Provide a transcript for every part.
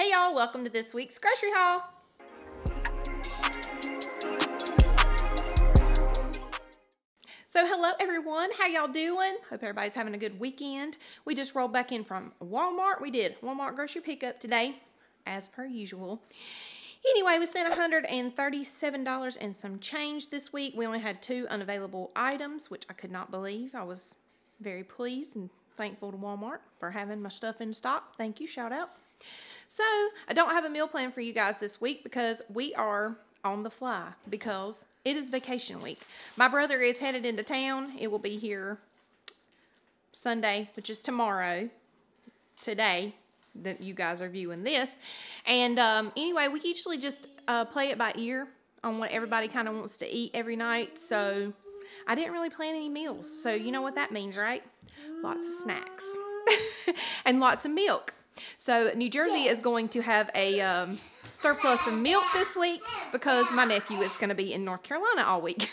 Hey y'all, welcome to this week's grocery haul. So hello everyone, how y'all doing? Hope everybody's having a good weekend. We just rolled back in from Walmart. We did Walmart grocery pickup today, as per usual. Anyway, we spent $137 and some change this week. We only had two unavailable items, which I could not believe. I was very pleased and thankful to Walmart for having my stuff in stock. Thank you, shout out. So I don't have a meal plan for you guys this week because we are on the fly because it is vacation week. My brother is headed into town. It will be here Sunday, which is tomorrow, today that you guys are viewing this. And anyway, we usually just play it by ear on what everybody kind of wants to eat every night. So I didn't really plan any meals. So you know what that means, right? Lots of snacks and lots of milk. So New Jersey is going to have a surplus of milk this week because my nephew is going to be in North Carolina all week.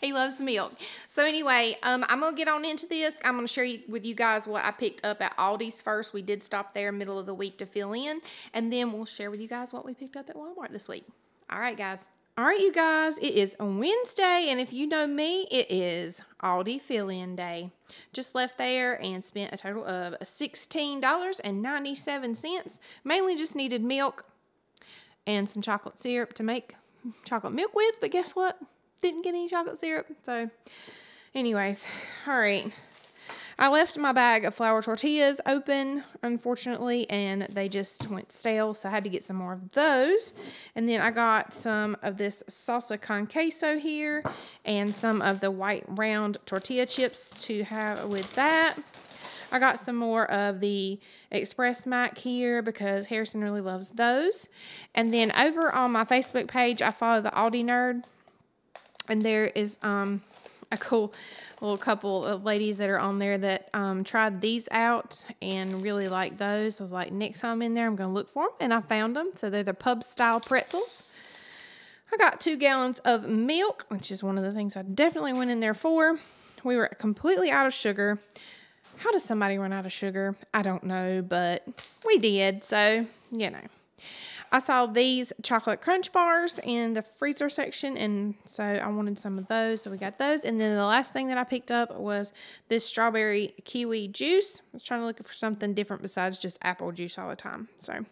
He loves milk. So anyway, I'm going to get on into this. I'm going to share with you guys what I picked up at Aldi's first. We did stop there middle of the week to fill in, and then we'll share with you guys what we picked up at Walmart this week. All right, guys. All right, you guys, it is Wednesday, and if you know me, it is Aldi fill-in day. Just left there and spent a total of $16.97. Mainly just needed milk and some chocolate syrup to make chocolate milk with, but guess what? Didn't get any chocolate syrup. So anyways, all right. I left my bag of flour tortillas open, unfortunately, and they just went stale, so I had to get some more of those. And then I got some of this salsa con queso here and some of the white round tortilla chips to have with that. I got some more of the Express Mac here because Harrison really loves those. And then over on my Facebook page, I follow the Aldi Nerd, and there is a cool little couple of ladies that are on there that tried these out and really liked those. I was like, next time I'm in there, I'm going to look for them, and I found them. So they're the pub-style pretzels. I got 2 gallons of milk, which is one of the things I definitely went in there for. We were completely out of sugar. How does somebody run out of sugar? I don't know, but we did, so, you know. I saw these chocolate crunch bars in the freezer section, and so I wanted some of those, so we got those. And then the last thing that I picked up was this strawberry kiwi juice. I was trying to look for something different besides just apple juice all the time. So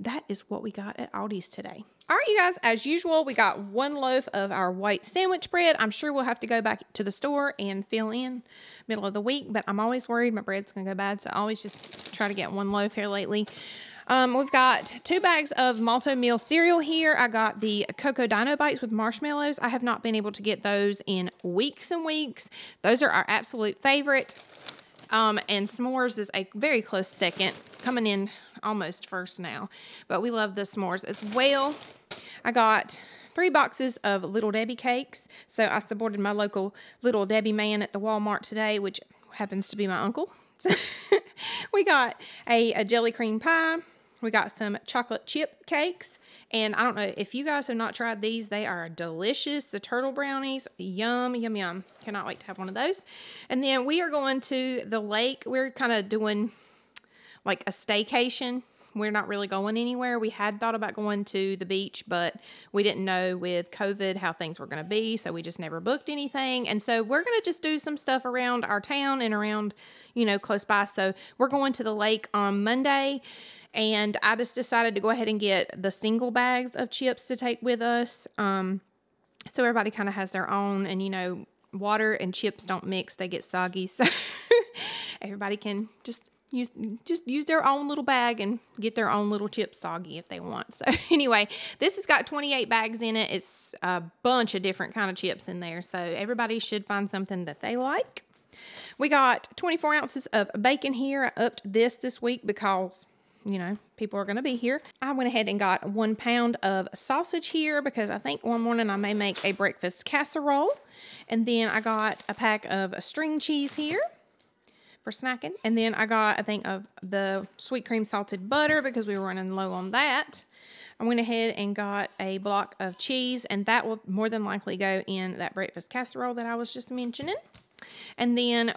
that is what we got at Aldi's today. All right, you guys, as usual, we got 1 loaf of our white sandwich bread. I'm sure we'll have to go back to the store and fill in middle of the week, but I'm always worried my bread's going to go bad, so I always just try to get 1 loaf here lately. We've got 2 bags of Malto Meal cereal here. I got the Cocoa Dino Bites with marshmallows. I have not been able to get those in weeks and weeks. Those are our absolute favorite. And s'mores is a very close second, coming in almost first now. But we love the s'mores as well. I got 3 boxes of Little Debbie cakes. So I supported my local Little Debbie man at the Walmart today, which happens to be my uncle. We got a jelly cream pie. We got some chocolate chip cakes, and I don't know if you guys have not tried these. They are delicious. The turtle brownies, yum, yum, yum. Cannot wait to have one of those. And then we are going to the lake. We're kind of doing like a staycation. We're not really going anywhere. We had thought about going to the beach, but we didn't know with COVID how things were going to be, so we just never booked anything. And so we're going to just do some stuff around our town and around, you know, close by. So we're going to the lake on Monday, and I just decided to go ahead and get the single bags of chips to take with us. So everybody kind of has their own, and, you know, water and chips don't mix. They get soggy, so everybody can just use their own little bag and get their own little chip soggy if they want. So anyway, this has got 28 bags in it. It's a bunch of different kind of chips in there. So everybody should find something that they like. We got 24 ounces of bacon here. I upped this week because, you know, people are going to be here. I went ahead and got 1 pound of sausage here because I think one morning I may make a breakfast casserole. And then I got a pack of string cheese here for snacking. And then I got a thing of the sweet cream salted butter because we were running low on that. I went ahead and got a block of cheese, and that will more than likely go in that breakfast casserole that I was just mentioning. And then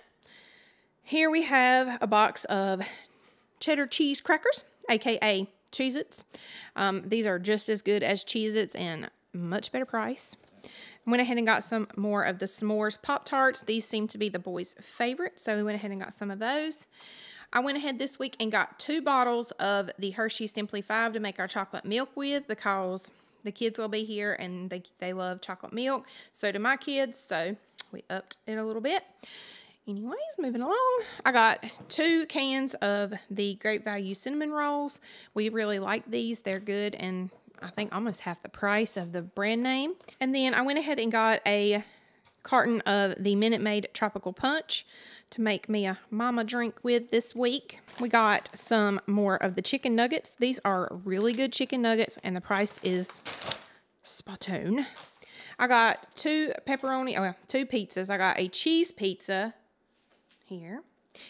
here we have a box of cheddar cheese crackers, aka Cheez-Its. These are just as good as Cheez-Its and much better price. I went ahead and got some more of the s'mores Pop-Tarts. These seem to be the boys' favorite, so we went ahead and got some of those. I went ahead this week and got 2 bottles of the Hershey Simply 5 to make our chocolate milk with, because the kids will be here and they love chocolate milk. So do my kids, so we upped it a little bit. Anyways, moving along, I got 2 cans of the Great Value cinnamon rolls. We really like these. They're good, and I think almost half the price of the brand name. And then I went ahead and got a carton of the Minute Maid Tropical Punch to make me a mama drink with this week. We got some more of the chicken nuggets. These are really good chicken nuggets, and the price is spot on. I got 2 pepperoni, well, 2 pizzas. I got a cheese pizza here,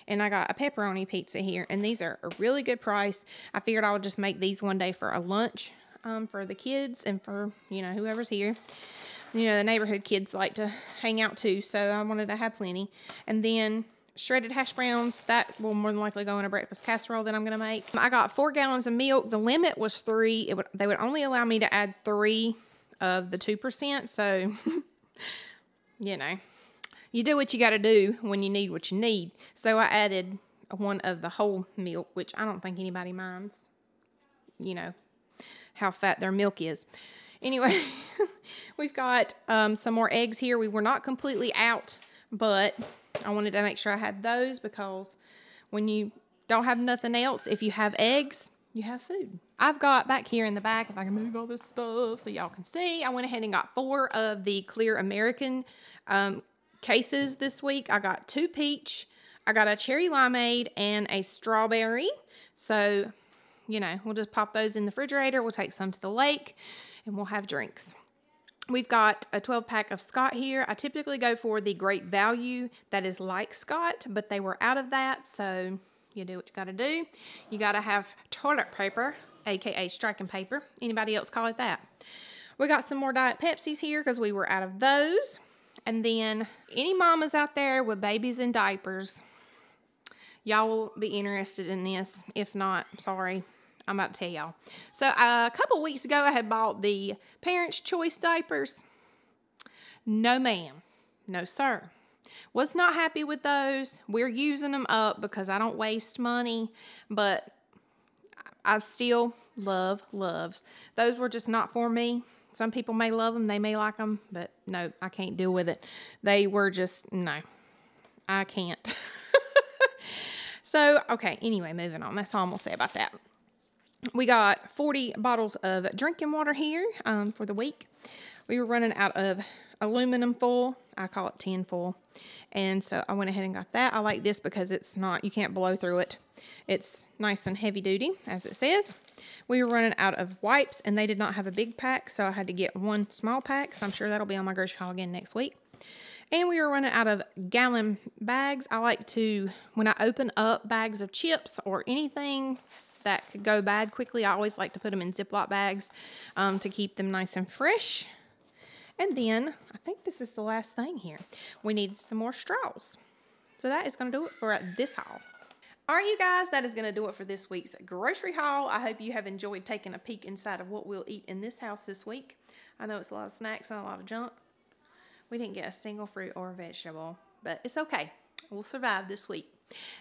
and I got a pepperoni pizza here, and these are a really good price. I figured I would just make these one day for a lunch for the kids and for, you know, whoever's here. You know, the neighborhood kids like to hang out too, so I wanted to have plenty. And then shredded hash browns, that will more than likely go in a breakfast casserole that I'm going to make. I got 4 gallons of milk. The limit was 3. They would only allow me to add 3 of the 2%, so, you know, you do what you got to do when you need what you need. So I added 1 of the whole milk, which I don't think anybody minds, you know, how fat their milk is. Anyway, we've got some more eggs here. We were not completely out, but I wanted to make sure I had those, because when you don't have nothing else, if you have eggs, you have food. I've got back here in the back, if I can move all this stuff so y'all can see, I went ahead and got 4 of the Clear American cases this week. I got 2 peach, I got a cherry limeade, and a strawberry. So, you know, we'll just pop those in the refrigerator. We'll take some to the lake, and we'll have drinks. We've got a 12-pack of Scott here. I typically go for the Great Value that is like Scott, but they were out of that, so you do what you gotta do. You gotta have toilet paper, aka striking paper. Anybody else call it that? We got some more Diet Pepsis here because we were out of those. And then any mamas out there with babies in diapers, y'all will be interested in this. If not, sorry, I'm about to tell y'all. So a couple weeks ago, I had bought the Parents' Choice diapers. No ma'am. No sir. Was not happy with those. We're using them up because I don't waste money, but I still love. Those were just not for me. Some people may love them. They may like them, but no, I can't deal with it. They were just, no, I can't. So, okay, anyway, moving on. That's all I'm going to say about that. We got 40 bottles of drinking water here for the week. We were running out of aluminum foil. I call it tin foil. And so I went ahead and got that. I like this because it's not, you can't blow through it. It's nice and heavy duty, as it says. We were running out of wipes, and they did not have a big pack, so I had to get 1 small pack. So I'm sure that'll be on my grocery haul again next week. And we were running out of gallon bags. I like to, when I open up bags of chips or anything that could go bad quickly, I always like to put them in Ziploc bags to keep them nice and fresh. And then, I think this is the last thing here. We needed some more straws. So that is going to do it for this haul. All right, you guys, that is going to do it for this week's grocery haul. I hope you have enjoyed taking a peek inside of what we'll eat in this house this week. I know it's a lot of snacks and a lot of junk. We didn't get a single fruit or vegetable, but it's okay. We'll survive this week.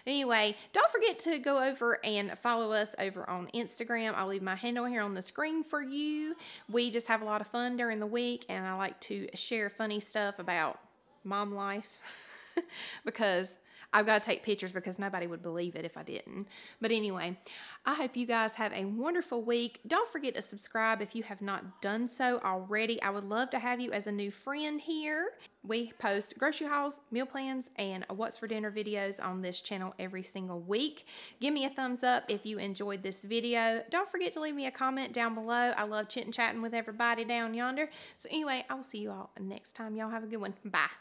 Anyway, don't forget to go over and follow us over on Instagram. I'll leave my handle here on the screen for you. We just have a lot of fun during the week, and I like to share funny stuff about mom life because I've got to take pictures because nobody would believe it if I didn't. But anyway, I hope you guys have a wonderful week. Don't forget to subscribe if you have not done so already. I would love to have you as a new friend here. We post grocery hauls, meal plans, and what's for dinner videos on this channel every single week. Give me a thumbs up if you enjoyed this video. Don't forget to leave me a comment down below. I love chit and chatting with everybody down yonder. So anyway, I will see you all next time. Y'all have a good one. Bye.